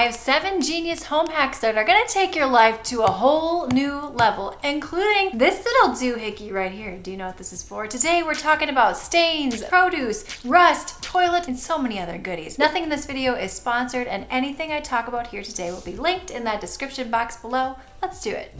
I have 7 genius home hacks that are gonna take your life to a whole new level, including this little doohickey right here. Do you know what this is for? Today we're talking about stains, produce, rust, toilet, and so many other goodies. Nothing in this video is sponsored, and anything I talk about here today will be linked in that description box below. Let's do it.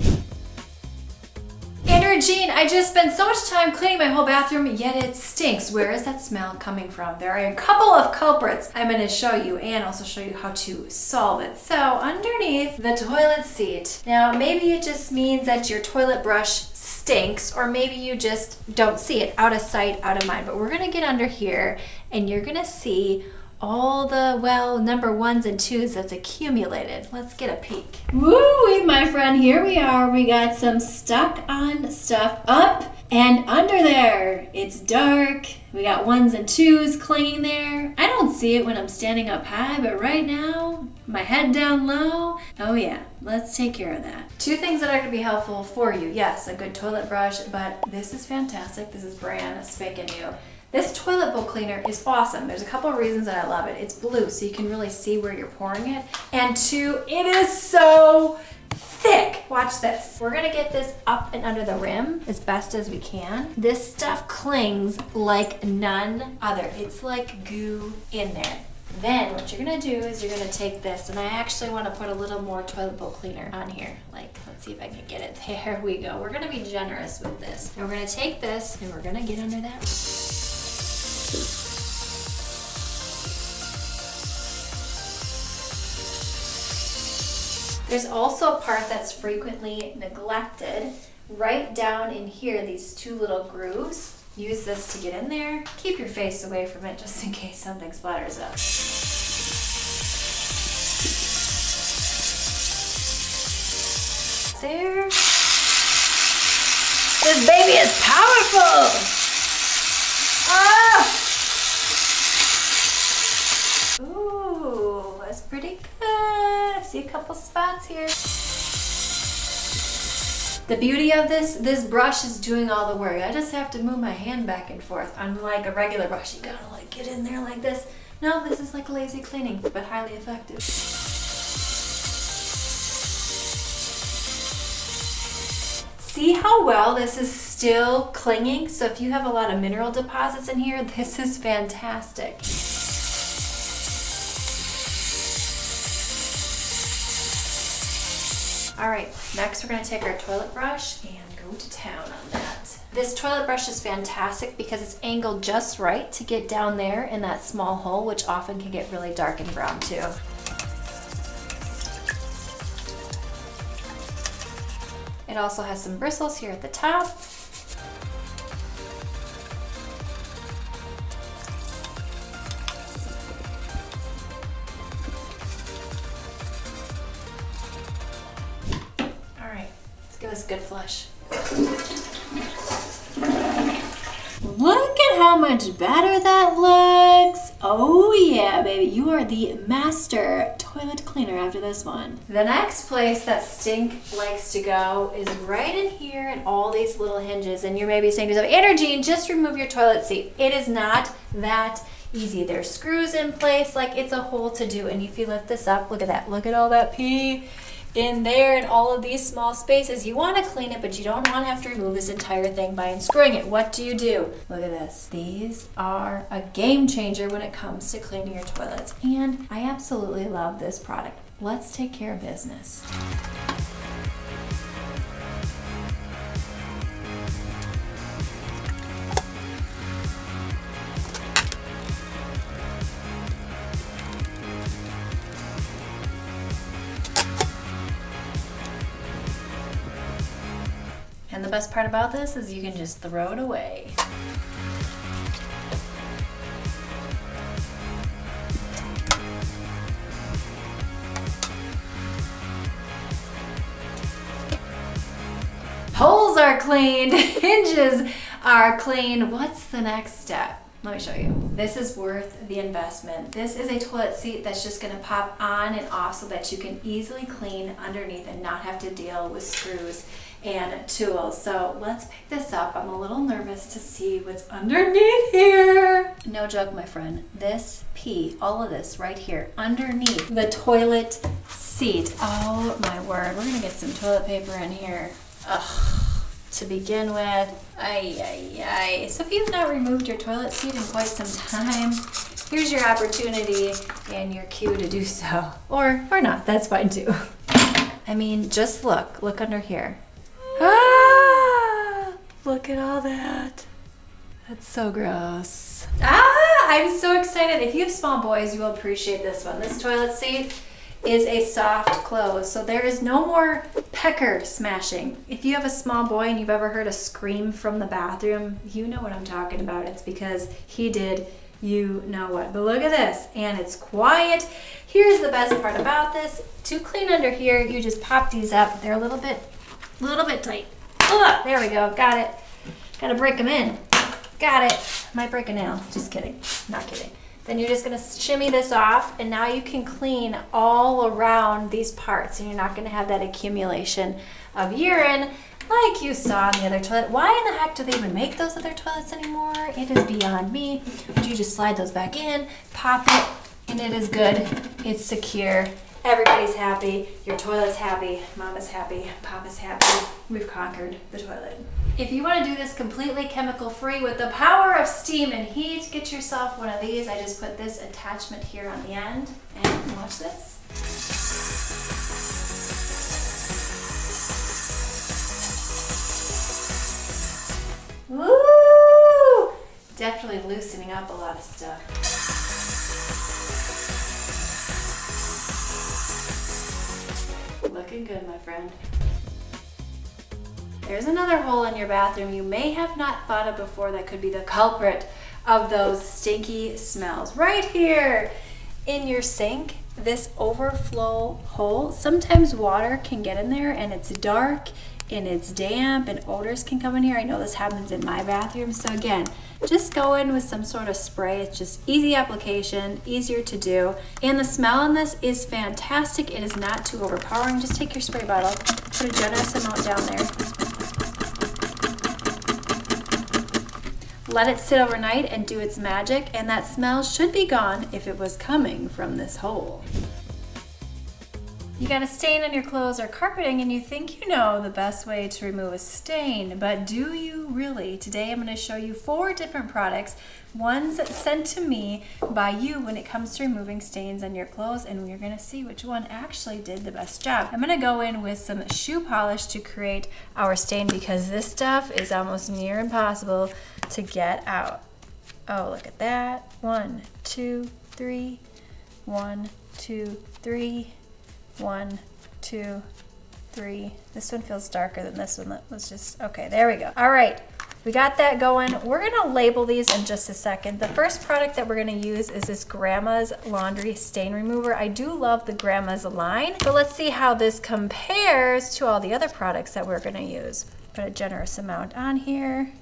Andrew, Jean, I just spent so much time cleaning my whole bathroom, yet it stinks. Where is that smell coming from? There are a couple of culprits I'm going to show you and also show you how to solve it. So underneath the toilet seat. Now maybe it just means that your toilet brush stinks, or maybe you just don't see it. Out of sight, out of mind. But we're going to get under here and you're going to see all the, well, number 1s and 2s that's accumulated. Let's get a peek. Woo-wee, my friend, here we are. We got some stuck on stuff up and under there. It's dark. We got 1s and 2s clinging there. I don't see it when I'm standing up high, but right now, my head down low. Oh yeah, let's take care of that. 2 things that are gonna be helpful for you. Yes, a good toilet brush, but this is fantastic. This is brand spanking new. This toilet bowl cleaner is awesome. There's a couple of reasons that I love it. It's blue, so you can really see where you're pouring it. And 2, it is so thick. Watch this. We're gonna get this up and under the rim as best as we can. This stuff clings like none other. It's like goo in there. Then what you're gonna do is you're gonna take this, and I actually wanna put a little more toilet bowl cleaner on here. Like, let's see if I can get it. There we go. We're gonna be generous with this. And we're gonna take this and we're gonna get under that. There's also a part that's frequently neglected. Right down in here, these 2 little grooves. Use this to get in there. Keep your face away from it just in case something splatters up. There. This baby is powerful! Ah! Ooh, that's pretty good. See a couple spots here. The beauty of this brush is doing all the work. I just have to move my hand back and forth. Unlike a regular brush, you gotta like get in there like this. No, this is like lazy cleaning, but highly effective. See how well this is still clinging? So if you have a lot of mineral deposits in here, this is fantastic. All right, next we're gonna take our toilet brush and go to town on that. This toilet brush is fantastic because it's angled just right to get down there in that small hole, which often can get really dark and brown too. It also has some bristles here at the top. Good flush. Look at how much better that looks. Oh yeah, baby, you are the master toilet cleaner after this one. The next place that stink likes to go is right in here and all these little hinges. And you're maybe saying to yourself, Andrew Jean, just remove your toilet seat. It is not that easy. There's screws in place, like it's a whole to-do. And if you lift this up, look at that. Look at all that pee in there and all of these small spaces. You want to clean it, but you don't want to have to remove this entire thing by unscrewing it. What do? Look at this. These are a game changer when it comes to cleaning your toilets. And I absolutely love this product. Let's take care of business. And the best part about this is you can just throw it away. Holes are cleaned, hinges are cleaned. What's the next step? Let me show you. This is worth the investment. This is a toilet seat that's just going to pop on and off so that you can easily clean underneath and not have to deal with screws and tools. So let's pick this up. I'm a little nervous to see what's underneath here. No joke, my friend. This pee, all of this right here underneath the toilet seat. Oh my word. We're going to get some toilet paper in here. Ugh. To begin with, ay, ay, ay. So if you've not removed your toilet seat in quite some time, here's your opportunity and your cue to do so. Or not, that's fine too. I mean, just look under here. Ah, look at all that. That's so gross. Ah, I'm so excited. If you have small boys, you will appreciate this one. This toilet seat is a soft close, so there is no more pecker smashing. If you have a small boy and you've ever heard a scream from the bathroom, you know what I'm talking about. It's because he did you know what. But look at this, and it's quiet. Here's the best part about this. To clean under here, you just pop these up. They're a little bit tight. Oh, there we go, got it. Gotta break them in. Got it. Might break a nail, just kidding, not kidding. Then you're just going to shimmy this off, and now you can clean all around these parts, and you're not going to have that accumulation of urine like you saw in the other toilet. Why in the heck do they even make those other toilets anymore? It is beyond me. But you just slide those back in, pop it, and it is good. It's secure. Everybody's happy. Your toilet's happy. Mama's happy. Papa's happy. We've conquered the toilet. If you want to do this completely chemical-free with the power of steam and heat, get yourself one of these. I just put this attachment here on the end, and watch this. Woo! Definitely loosening up a lot of stuff. Looking good, my friend. There's another hole in your bathroom you may have not thought of before that could be the culprit of those stinky smells. Right here in your sink, this overflow hole, sometimes water can get in there, and it's dark and it's damp and odors can come in here. I know this happens in my bathroom. So again, just go in with some sort of spray. It's just easy application, easier to do. And the smell in this is fantastic. It is not too overpowering. Just take your spray bottle, put a generous amount down there. Let it sit overnight and do its magic, and that smell should be gone if it was coming from this hole. You got a stain on your clothes or carpeting, and you think you know the best way to remove a stain, but do you really? Today I'm going to show you 4 different products, ones sent to me by you when it comes to removing stains on your clothes, and you're going to see which one actually did the best job. I'm going to go in with some shoe polish to create our stain because this stuff is almost near impossible to get out. Oh, look at that. 1, 2, 3. 1, 2, 3. 1, 2, 3. This one feels darker than this one. That was just, okay, there we go. All right, we got that going. We're gonna label these in just a second. The first product that we're gonna use is this Grandma's Laundry Stain Remover. I do love the Grandma's line, but let's see how this compares to all the other products that we're gonna use. Put a generous amount on here.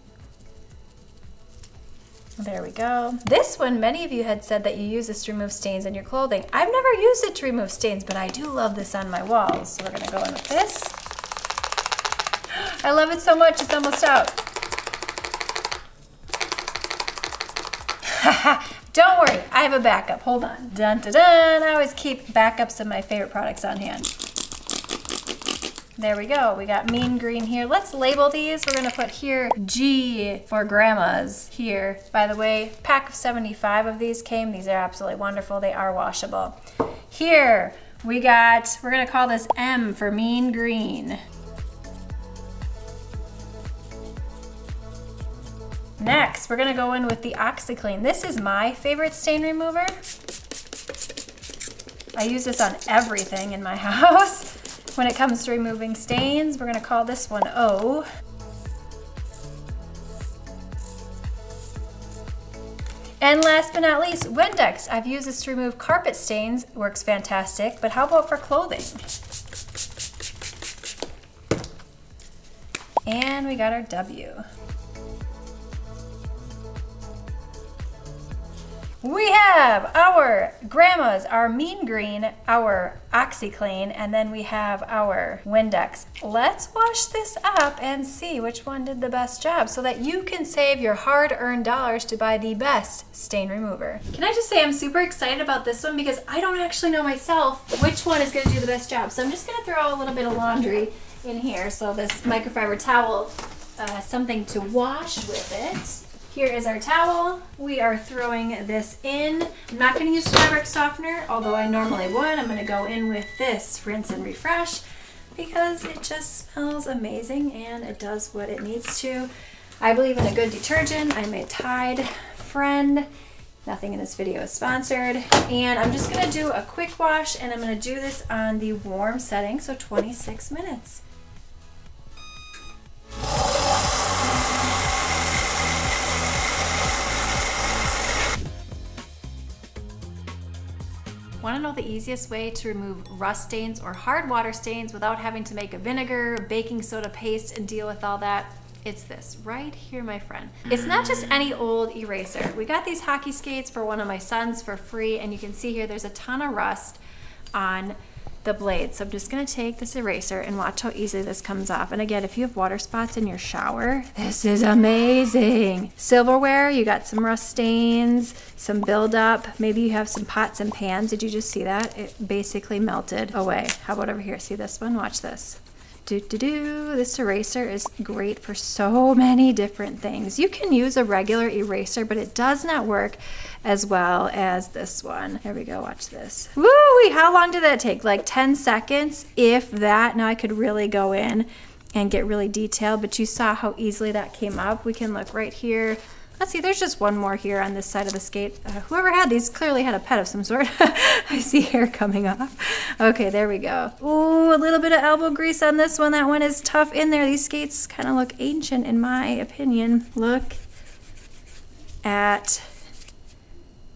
There we go. This one, many of you had said that you use this to remove stains on your clothing. I've never used it to remove stains, but I do love this on my walls. So we're gonna go in with this. I love it so much, it's almost out. Don't worry, I have a backup, hold on. Dun, dun, dun. I always keep backups of my favorite products on hand. There we go, we got Mean Green here. Let's label these. We're gonna put here G for Grandma's here. By the way, pack of 75 of these came. These are absolutely wonderful. They are washable. Here we got, we're gonna call this M for Mean Green. Next, we're gonna go in with the OxiClean. This is my favorite stain remover. I use this on everything in my house. When it comes to removing stains, we're going to call this one O. And last but not least, Windex. I've used this to remove carpet stains. Works fantastic, but how about for clothing? And we got our W. We have our grandma's, our Mean Green, our OxiClean, and then we have our Windex. Let's wash this up and see which one did the best job so that you can save your hard-earned dollars to buy the best stain remover. Can I just say I'm super excited about this one because I don't actually know myself which one is gonna do the best job. So I'm just gonna throw a little bit of laundry in here. So this microfiber towel, something to wash with it. Here is our towel. We are throwing this in. I'm not gonna use fabric softener, although I normally would. I'm gonna go in with this rinse and refresh because it just smells amazing and it does what it needs to. I believe in a good detergent. I'm a Tide friend. Nothing in this video is sponsored. And I'm just gonna do a quick wash and I'm gonna do this on the warm setting, so 26 minutes. Want to know the easiest way to remove rust stains or hard water stains without having to make a vinegar, baking soda paste, and deal with all that? It's this right here, my friend. It's not just any old eraser. We got these hockey skates for one of my sons for free, and you can see here there's a ton of rust on the blade. So I'm just gonna take this eraser and watch how easily this comes off. And again, if you have water spots in your shower, this is amazing. Silverware, you got some rust stains, some buildup. Maybe you have some pots and pans. Did you just see that? It basically melted away. How about over here? See this one? Watch this. This eraser is great for so many different things. You can use a regular eraser, but it does not work as well as this one. There we go, watch this. Woo-wee, how long did that take? Like 10 seconds, if that. Now I could really go in and get really detailed, but you saw how easily that came up. We can look right here. Let's see, there's just one more here on this side of the skate. Whoever had these clearly had a pet of some sort. I see hair coming off. Okay, there we go. Ooh, a little bit of elbow grease on this one. That one is tough in there. These skates kind of look ancient in my opinion. Look at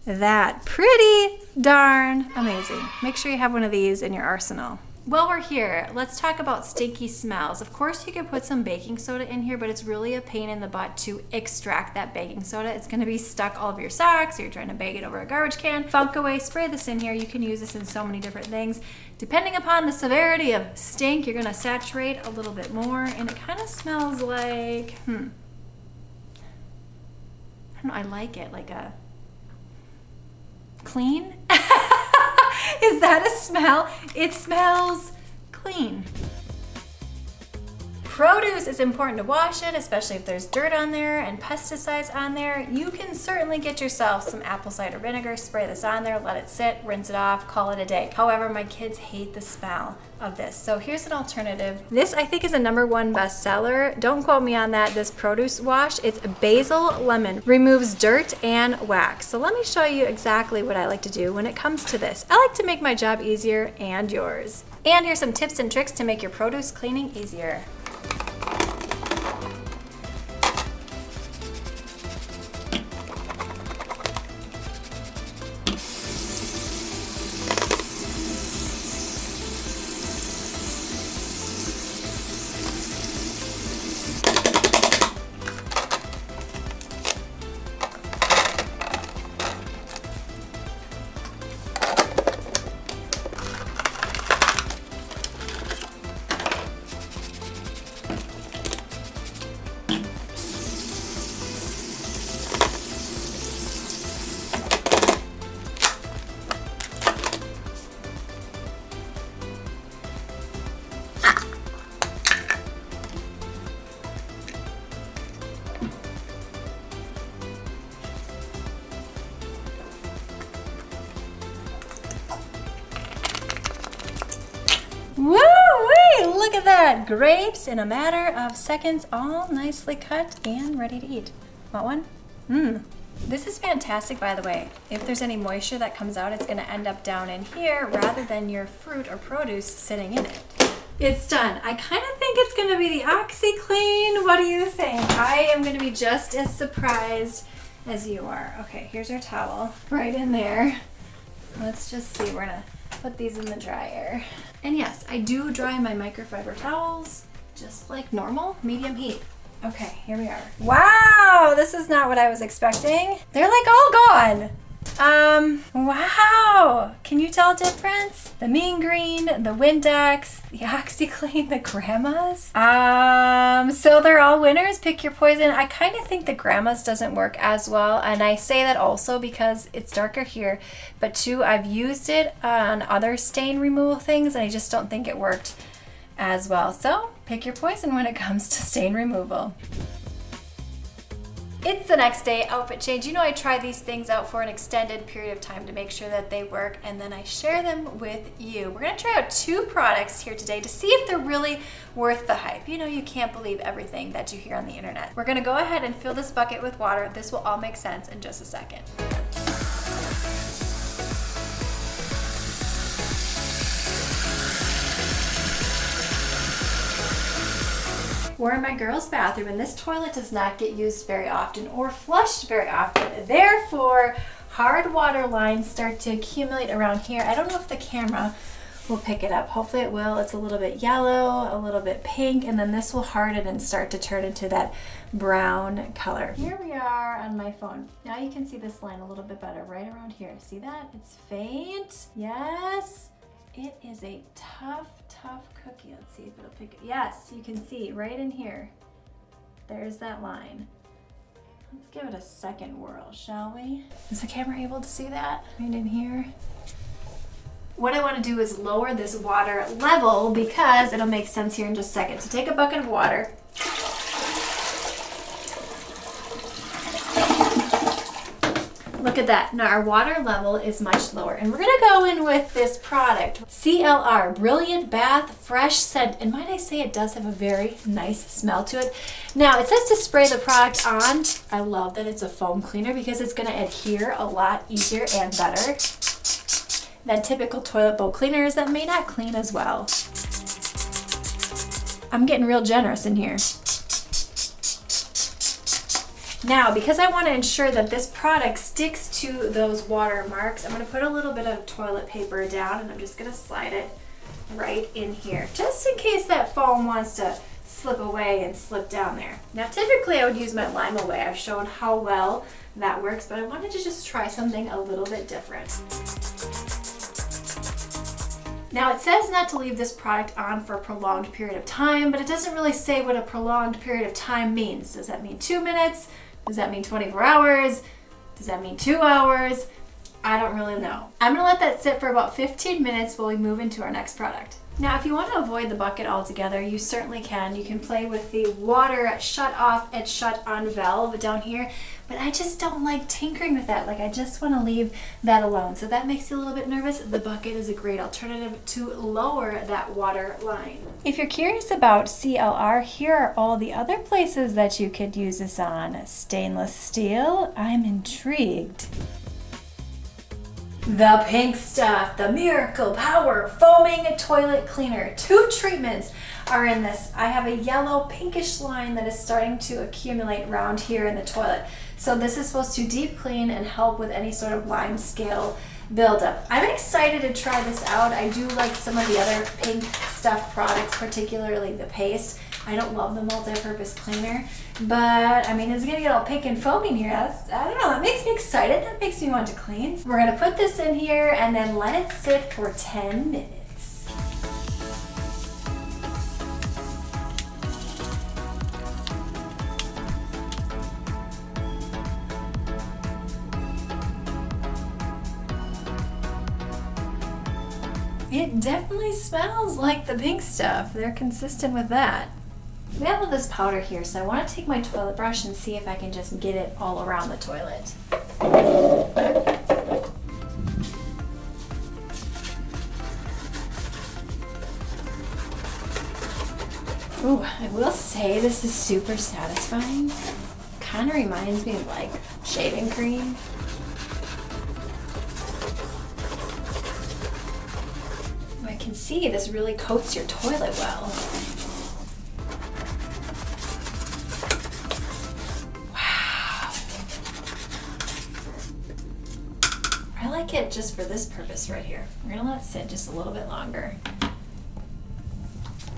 that. Pretty darn amazing. Make sure you have one of these in your arsenal. While we're here, let's talk about stinky smells. Of course, you can put some baking soda in here, but it's really a pain in the butt to extract that baking soda. It's gonna be stuck all over your socks, or you're trying to bag it over a garbage can. Funk Away, spray this in here. You can use this in so many different things. Depending upon the severity of stink, you're gonna saturate a little bit more, and it kind of smells like, I don't know, I like it, like a clean? Is that a smell? It smells clean. Produce is important to wash it, especially if there's dirt on there and pesticides on there. You can certainly get yourself some apple cider vinegar, spray this on there, let it sit, rinse it off, call it a day. However, my kids hate the smell of this. So here's an alternative. This I think is a #1 bestseller. Don't quote me on that, this produce wash. It's basil lemon, removes dirt and wax. So let me show you exactly what I like to do when it comes to this. I like to make my job easier and yours. And here's some tips and tricks to make your produce cleaning easier. That grapes in a matter of seconds, all nicely cut and ready to eat. Want one? This is fantastic, by the way. If there's any moisture that comes out, it's gonna end up down in here rather than your fruit or produce sitting in it. It's done. I kind of think it's gonna be the OxiClean. What do you think? I am gonna be just as surprised as you are. Okay, here's our towel right in there. Let's just see, we're gonna put these in the dryer. And yes, I do dry my microfiber towels just like normal, medium heat. Okay, here we are. Wow, this is not what I was expecting. They're like all gone. Wow, can you tell difference? The Mean Green, the Windex, the OxiClean, the Grandmas. So they're all winners. Pick your poison. I kind of think the Grandmas doesn't work as well, and I say that also because it's darker here, but too, I've used it on other stain removal things and I just don't think it worked as well. So pick your poison when it comes to stain removal. It's the next day, outfit change. You know I try these things out for an extended period of time to make sure that they work, and then I share them with you. We're gonna try out two products here today to see if they're really worth the hype. You know, you can't believe everything that you hear on the internet. We're gonna go ahead and fill this bucket with water. This will all make sense in just a second. We're in my girls' bathroom, and this toilet does not get used very often or flushed very often. Therefore, hard water lines start to accumulate around here. I don't know if the camera will pick it up. Hopefully it will. It's a little bit yellow, a little bit pink, and then this will harden and start to turn into that brown color. Here we are on my phone. Now you can see this line a little bit better right around here. See that? It's faint. Yes. It is a tough, tough cookie. Let's see if it'll pick it. Yes, you can see right in here. There's that line. Let's give it a second whirl, shall we? Is the camera able to see that? Right in here. What I want to do is lower this water level because it'll make sense here in just a second. So take a bucket of water. Look at that. Now our water level is much lower, and we're gonna go in with this product, CLR Brilliant Bath Fresh Scent, and might I say it does have a very nice smell to it. Now it says to spray the product on. I love that it's a foam cleaner because it's gonna adhere a lot easier and better than typical toilet bowl cleaners that may not clean as well. I'm getting real generous in here. Now, because I want to ensure that this product sticks to those water marks, I'm going to put a little bit of toilet paper down, and I'm just going to slide it right in here, just in case that foam wants to slip away and slip down there. Now, typically I would use my Lime Away. I've shown how well that works, but I wanted to just try something a little bit different. Now it says not to leave this product on for a prolonged period of time, but it doesn't really say what a prolonged period of time means. Does that mean 2 minutes? Does that mean 24 hours? Does that mean 2 hours? I don't really know. I'm gonna let that sit for about 15 minutes while we move into our next product. Now, if you want to avoid the bucket altogether, you certainly can. You can play with the water shut off and shut on valve down here, but I just don't like tinkering with that. Like, I just want to leave that alone. So that makes you a little bit nervous. The bucket is a great alternative to lower that water line. If you're curious about CLR, here are all the other places that you could use this on. Stainless steel, I'm intrigued. The Pink Stuff, the Miracle Power Foaming Toilet Cleaner. Two treatments are in this. I have a yellow pinkish line that is starting to accumulate around here in the toilet. So this is supposed to deep clean and help with any sort of lime scale buildup. I'm excited to try this out. I do like some of the other Pink Stuff products, particularly the paste. I don't love the multi-purpose cleaner, but I mean, it's gonna get all pink and foaming here. That's, I don't know, that makes me excited. That makes me want to clean. We're gonna put this in here and then let it sit for 10 minutes. It definitely smells like the Pink Stuff. They're consistent with that. We have all this powder here, so I want to take my toilet brush and see if I can just get it all around the toilet. Ooh, I will say this is super satisfying. Kind of reminds me of like shaving cream. Can see this really coats your toilet well. Wow. I like it just for this purpose right here. We're gonna let it sit just a little bit longer.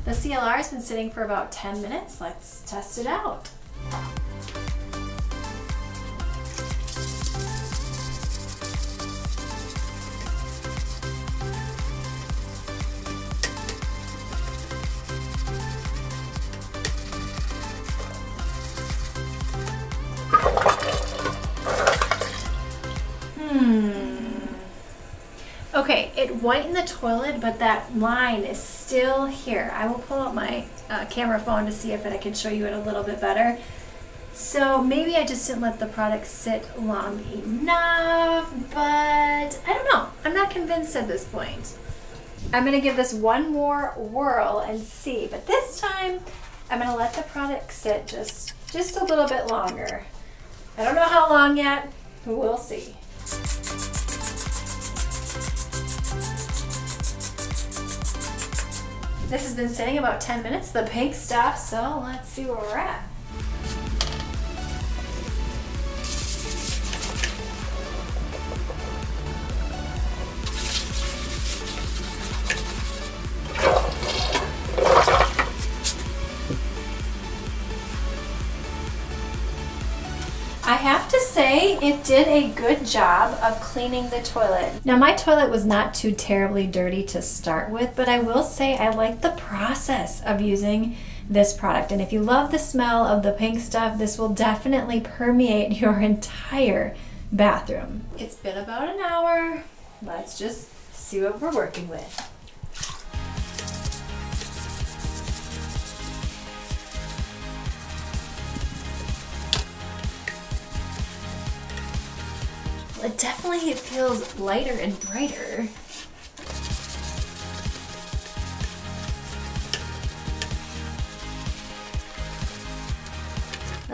The CLR has been sitting for about 10 minutes. Let's test it out. Okay, it whitened the toilet, but that line is still here. I will pull out my camera phone to see if I can show you it a little bit better. So maybe I just didn't let the product sit long enough, but I don't know. I'm not convinced at this point. I'm gonna give this one more whirl and see, but this time I'm gonna let the product sit just a little bit longer. I don't know how long yet, we'll see. This has been sitting about 10 minutes, the pink stuff, so let's see where we're at. I have to say it did a good job of cleaning the toilet. Now my toilet was not too terribly dirty to start with, but I will say I like the process of using this product. And if you love the smell of the pink stuff, this will definitely permeate your entire bathroom. It's been about an hour. Let's just see what we're working with. It definitely feels lighter and brighter.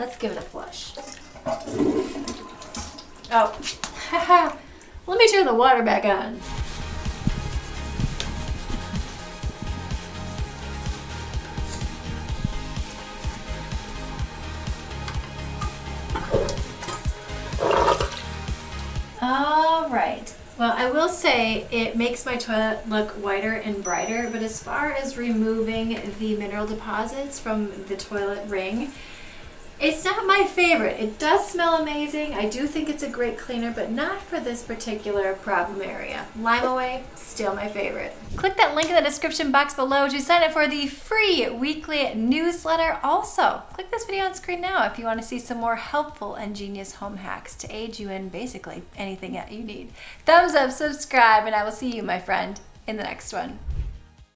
Let's give it a flush. Oh, haha. Let me turn the water back on. Alright, well I will say it makes my toilet look whiter and brighter, but as far as removing the mineral deposits from the toilet ring, it's not my favorite. It does smell amazing. I do think it's a great cleaner, but not for this particular problem area. Lime Away, still my favorite. Click that link in the description box below to sign up for the free weekly newsletter. Also, click this video on screen now if you want to see some more helpful and genius home hacks to aid you in basically anything that you need. Thumbs up, subscribe, and I will see you, my friend, in the next one.